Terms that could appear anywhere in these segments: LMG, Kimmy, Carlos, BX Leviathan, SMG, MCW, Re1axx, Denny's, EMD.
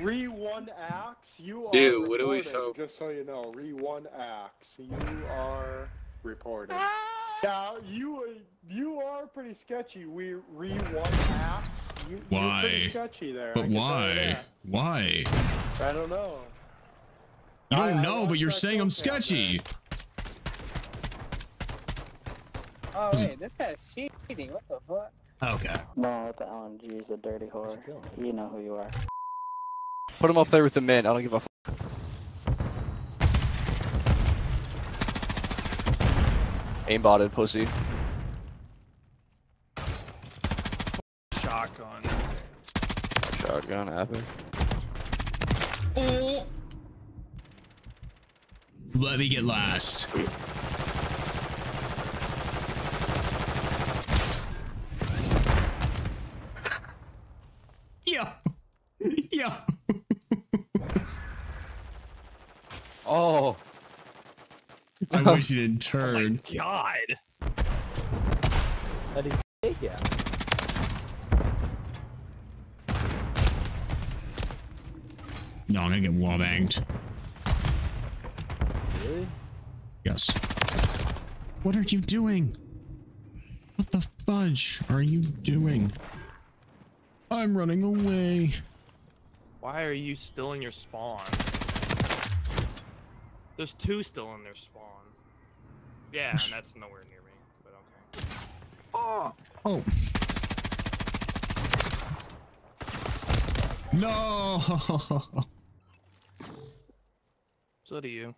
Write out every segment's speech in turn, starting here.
Re1axx, you are dude, what do we so? Just so you know, Re1axx, you are reported. Now you are pretty sketchy. We Re1axx. Why? You're pretty sketchy there. But why? Why? I don't know. You don't know, but you're saying I'm sketchy. Oh wait, this guy's cheating. What the fuck? Okay. No, the LNG is a dirty whore. You know who you are. Put him up there with the mint. I don't give a f. Aimbotted pussy. Shotgun. Shotgun epic. Oh. Let me get last. Oh, I wish you didn't turn. Oh my God, that is big, yeah. No, I'm gonna get wall banged. Really? Yes. What are you doing? What the fudge are you doing? I'm running away. Why are you still in your spawn? There's two still in their spawn. Yeah, and that's nowhere near me, but okay. Oh! Oh. No! So do you.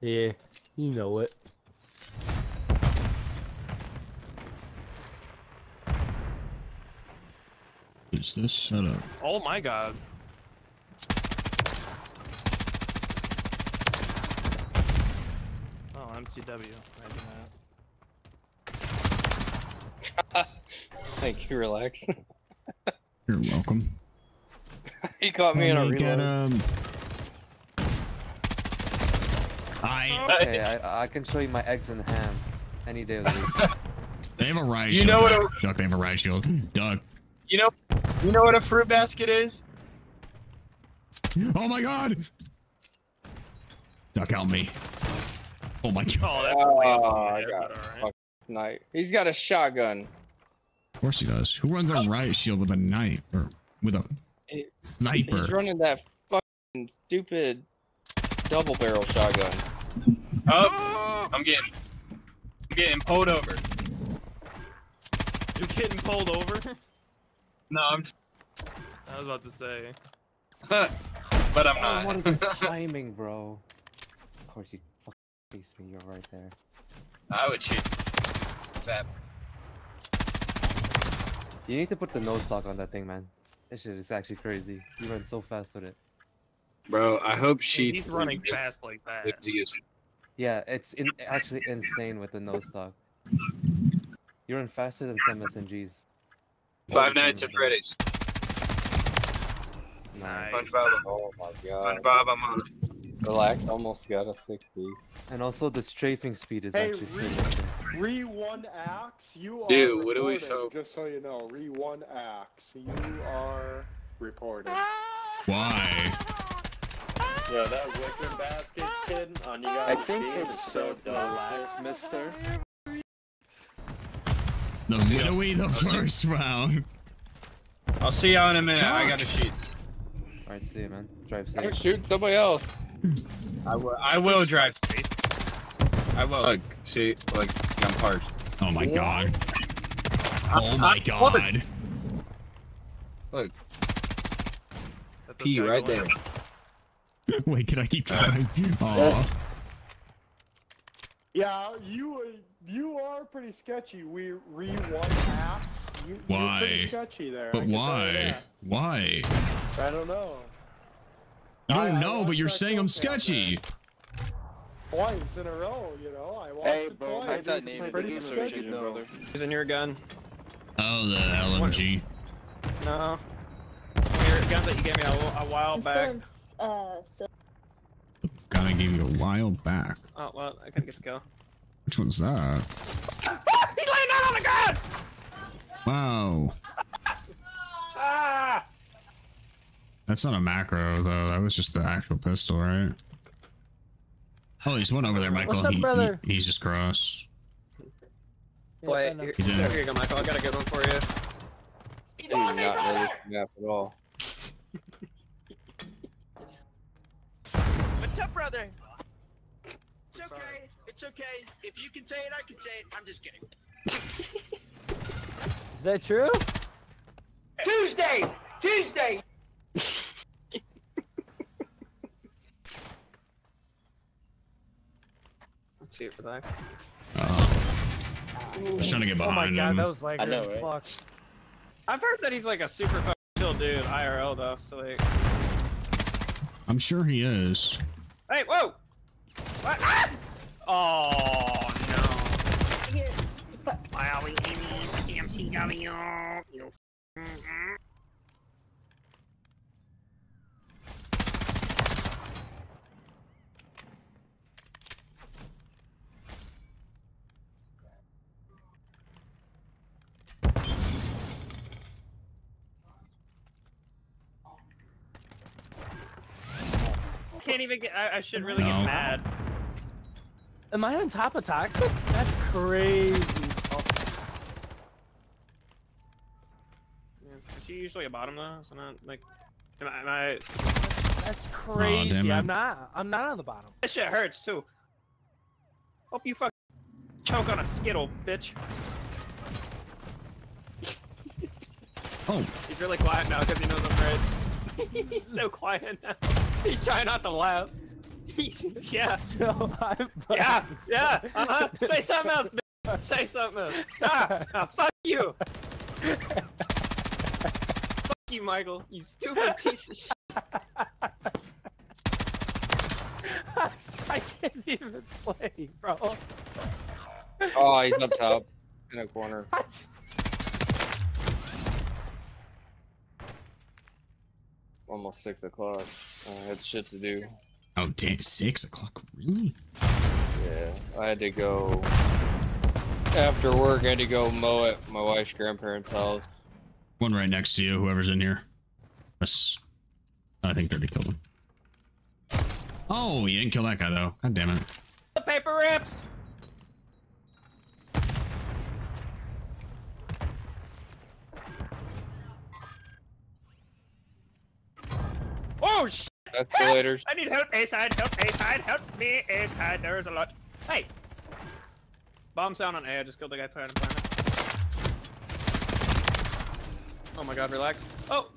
Yeah, you know it. It's this setup. Oh my God. MCW. Thank you, relax. You're welcome. He caught me in a reload. Hey, I can show you my eggs in the ham any day of the week. They have a riot shield. Duck, they have a riot shield. Duck. You know what a fruit basket is? Oh my God! Duck out me. Oh my God! Oh, that's all right. He's got a shotgun. Of course he does. Who runs a riot shield with a knife or with a sniper? He's running that fucking stupid double barrel shotgun. Oh, I'm getting pulled over. You're getting pulled over? No, I was about to say, but I'm not. What is this timing, bro? Of course you. Face me, you're right there. I would shoot. Zap. You need to put the nose lock on that thing, man. This shit is actually crazy. You run so fast with it. Bro, I hope she's running fast like that. Yeah, it's actually insane with the nose lock. You run faster than some SMGs. Five Nights at Freddy's. Nice. Oh my God. Relax, almost got a 60. And also the strafing speed is actually Re1axx, you are dude, what do we so? Just so you know, Re1axx, you are reported. Why? Yeah, that wicker basket kid on you guys. I think it's so relaxed, mister. The winnowing the first round. I'll see y'all in a minute. I gotta shoot. Alright, see you, man. Drive safe. I'll shoot somebody else. I will drive safe. I will. Look, see, like, I'm hard. Oh my God. Oh my God. Look. P right there. Wait, can I keep trying? Oh. Yeah, you are pretty sketchy. We Re1axx. Why? You're pretty sketchy there. But why? Why? I don't know. You don't know, but you're saying I'm sketchy. Twice in a row, you know. I watched it twice. I thought Nathan was sketchy, brother. He's in your gun. Oh, the LMG. No. Your gun that you gave me a while back. Gun I gave you a while back. Oh, well, I couldn't get to go. Which one's that? He's laying down on the ground! Wow. Ah! That's not a macro, though. That was just the actual pistol, right? Oh, there's one over there, Michael. What's up, brother? He's just cross. Boy, here you go, Michael. I got a good one for you. He's on not really map at all. What's up, brother? It's okay. It's okay. If you can say it, I can say it. I'm just kidding. Is that true? Tuesday! Tuesday! Let's see it for that. I was trying to get behind him. Oh my god, him. That was lagging. Right? I've heard that he's like a super fucking chill dude, IRL though, so like... I'm sure he is. Hey, whoa! What? Ah! Oh, no. Wow, we gave me MCW. You can't even get. I should really get mad. Am I on top of Toxic? That's crazy. Oh. Yeah, aren't you usually a bottom though? So not like. Am I? That's crazy. Oh, I'm not on the bottom. That shit hurts too. Hope you fucking choke on a Skittle, bitch. Oh. He's really quiet now because he knows I'm right. He's so quiet now. He's trying not to laugh. Yeah. No, yeah. Yeah. Uh-huh. Say something else, bitch. Say something else. Ah, fuck you. Fuck you, Michael. You stupid piece of shit. I can't even play, bro. Oh, he's up top in a corner. Almost 6 o'clock. I had shit to do. Oh damn, 6 o'clock, really? Yeah, I had to go after work. I had to go mow at my wife's grandparents' house. One right next to you. Whoever's in here. Yes. I think they already killed him. Oh, you didn't kill that guy though. God damn it. The paper rips. Oh shit! Escalators. I need help, A-side, help, A-side, help me, A-side, there's a lot. Hey! Bomb sound on A, I just killed the guy playing on planet. Oh my god, relax. Oh!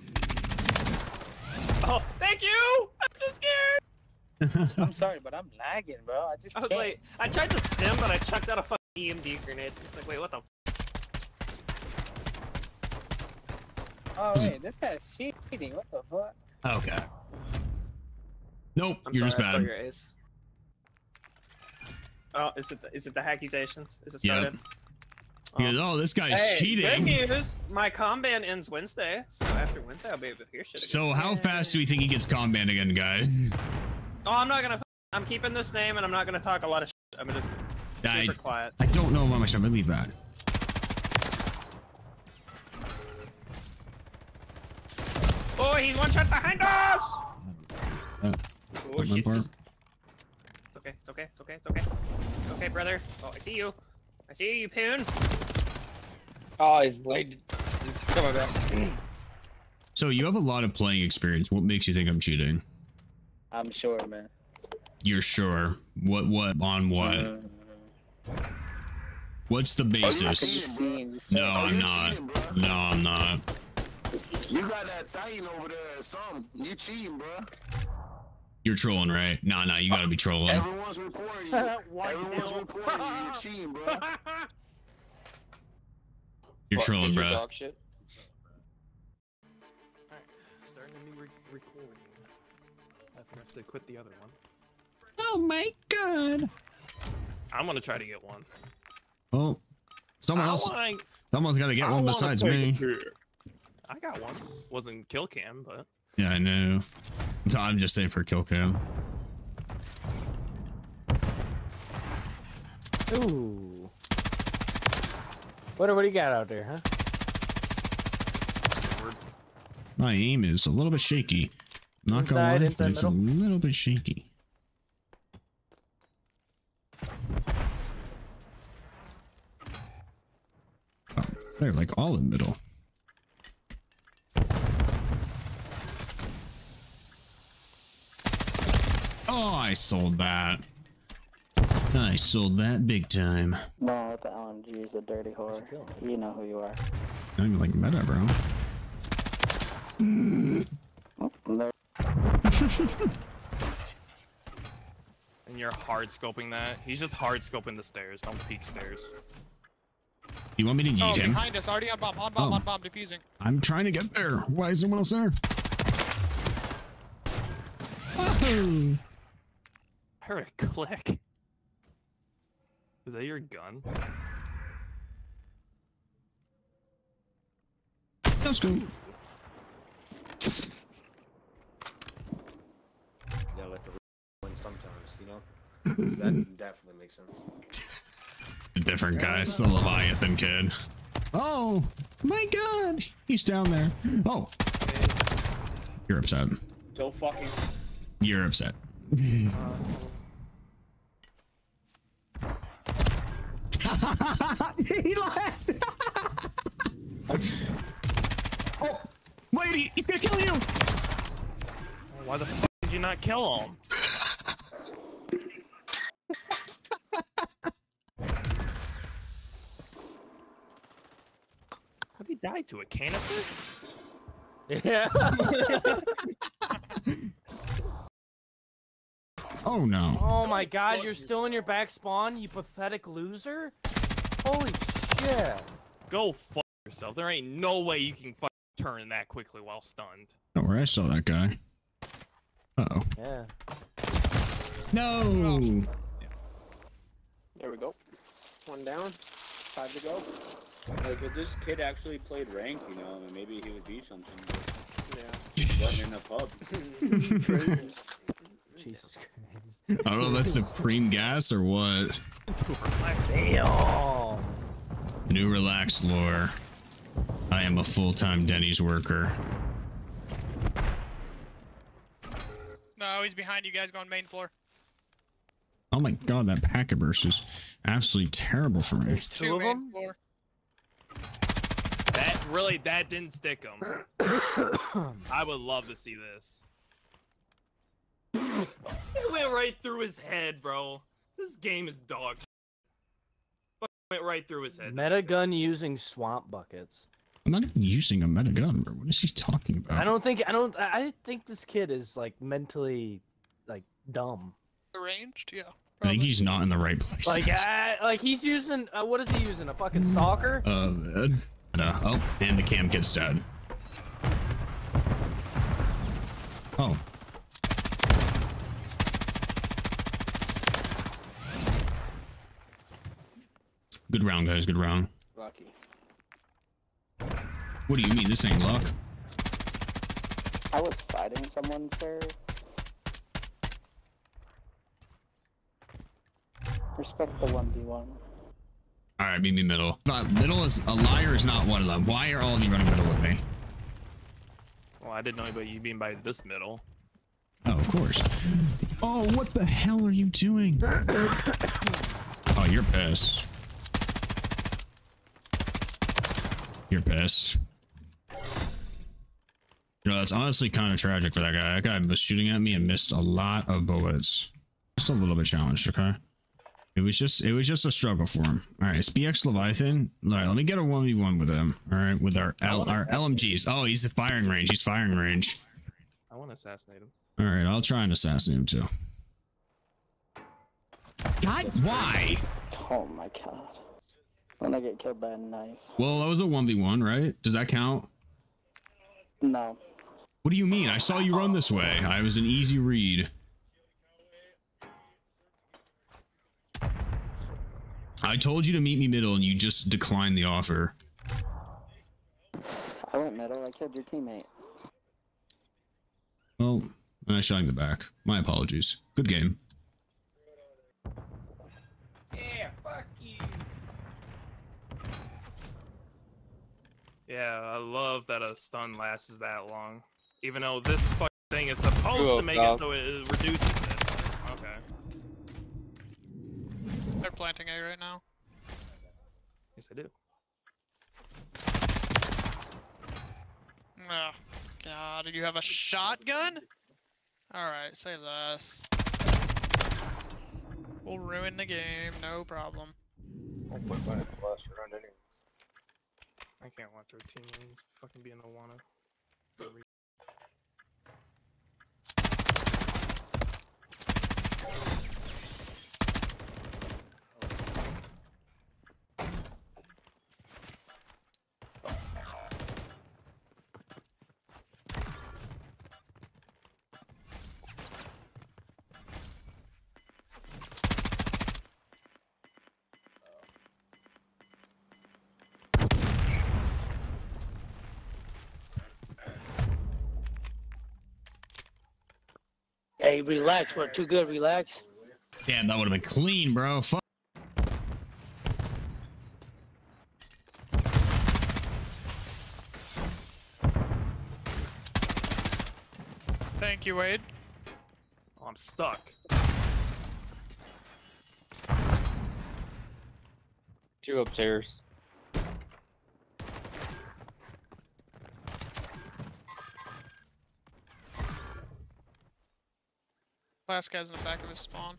Oh, thank you! I'm so scared! I'm sorry, but I'm lagging, bro. I was like, I tried to stim, but I chucked out a fucking EMD grenade. It's like, wait, what the f? Oh wait, this guy's cheating, what the fuck? Okay. Nope, you're just bad. Oh, is it the accusations? Is it started? Yep. He goes, oh, this guy's cheating. Good news, my comm ban ends Wednesday, so after Wednesday I'll be able to hear shit again. So how fast do we think he gets comm banned again, guys? Oh, I'm not gonna. I'm keeping this name, and I'm not gonna talk a lot of shit. I'm just super quiet. I don't know how much I believe that. Oh, he's one shot behind us! Oh, shit. It's okay, it's okay, it's okay, it's okay. It's okay, brother. Oh, I see you. I see you, you poon. Oh, he's bladed. Come on, back. So, you have a lot of playing experience. What makes you think I'm cheating? I'm sure, man. You're sure? What, on what? What's the basis? No, I'm not. No, I'm not. You got that Titan over there or something. You cheating, bro. You're trolling, right? No, no, you gotta be trolling. Everyone's reporting you. Everyone's reporting you. You're cheating, bro. You're trolling, bro. Alright, starting a new recording. I forgot to quit the other one. Oh my god. I'm gonna try to get one. Well, someone's gotta get one besides me. I got one. Wasn't kill cam, but yeah, I know. I'm just saying for kill cam. Ooh. What do you got out there, huh? My aim is a little bit shaky. Not gonna lie, but it's a little bit shaky. Oh, they're like all in the middle. Oh, I sold that. I sold that big time. No, the LMG is a dirty whore. You know who you are. I don't even like meta, bro. Mm. Oh, there. And you're hard scoping that. He's just hard scoping the stairs. Don't peek stairs. You want me to yeet him? Behind us, already on bomb, defusing. I'm trying to get there. Why is no one else there? Oh. I heard a click. Is that your gun? Let's go. Yeah, like the one sometimes, you know? That definitely makes sense. Different guy, it's the Leviathan kid. Oh my god! He's down there. Oh. You're upset. So fucking. You're upset. He laughed. Oh, wait, he's gonna kill you. Why the fuck did you not kill him? How'd he die to a canister? Yeah. Oh no. Oh my god, you're still in your back spawn, you pathetic loser? Holy shit. Go fuck yourself. There ain't no way you can fucking turn that quickly while stunned. Don't worry, I saw that guy. Uh-oh. Yeah. No! There we go. One down. 5 to go. Like, if this kid actually played rank, you know, then maybe he would be something. Yeah. He wasn't in a pub. Crazy. Jesus Christ. I don't know if that's Supreme Gas or what. New Re1axx lore. I am a full-time Denny's worker. No, he's behind you guys going main floor. Oh my god, that packet burst is absolutely terrible for me. There's two of them? Floor. That didn't stick him. I would love to see this. It went right through his head, bro. This game is dog shit. Went right through his head. Meta gun using swamp buckets. I'm not even using a meta gun, bro. What is he talking about? I think this kid is like mentally like dumb. Arranged, yeah. Probably. I think he's not in the right place. Like, he's using what is he using? A fucking stalker? Man. Oh, and the cam kid's dead. Oh. Good round, guys. Good round. Lucky. What do you mean? This ain't luck. I was fighting someone, sir. Respect the 1v1. All right, meet me middle. But middle is a liar. Is not one of them. Why are all of you running middle with me? Well, I didn't know about you being by this middle. Oh, of course. Oh, what the hell are you doing? Oh, you're pissed. You're pissed. You know, that's honestly kind of tragic for that guy. That guy was shooting at me and missed a lot of bullets. Just a little bit challenged, okay? It was just a struggle for him. All right, it's BX Leviathan. All right, let me get a 1v1 with him. All right, with our LMGs. Oh, he's at firing range. He's firing range. I want to assassinate him. All right, I'll try and assassinate him too. God, why? Oh my god. When I get killed by a knife. Well, that was a 1v1, right? Does that count? No. What do you mean? I saw you run this way. I was an easy read. I told you to meet me middle and you just declined the offer. I went middle. I killed your teammate. Well, I shot him in the back. My apologies. Good game. Yeah, fuck you. Yeah, I love that a stun lasts that long, even though this fucking thing is supposed to make it so it reduces it. Okay. They're planting A right now. Yes, I do. Oh, God, you have a shotgun? Alright, say less. We'll ruin the game, no problem. I'll put mine in the last round anyways. I can't watch our team names fucking be in the wanna. Hey, relax. We're too good. Relax. Damn, that would have been clean, bro. Fuck. Thank you, Wade. Oh, I'm stuck. Two upstairs. Last guy's in the back of his spawn.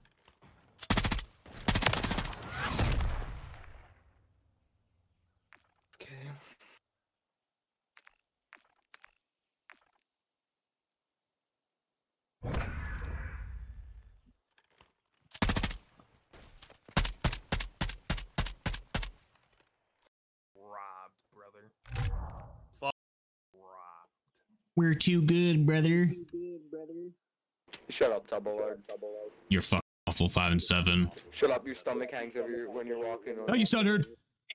Okay. Robbed, brother. Fuck. Robbed. We're too good, brother. Shut up, Double Lord. You're fucking awful, 5 and 7. Shut up, your stomach hangs over your, when you're walking. Oh, you stuttered.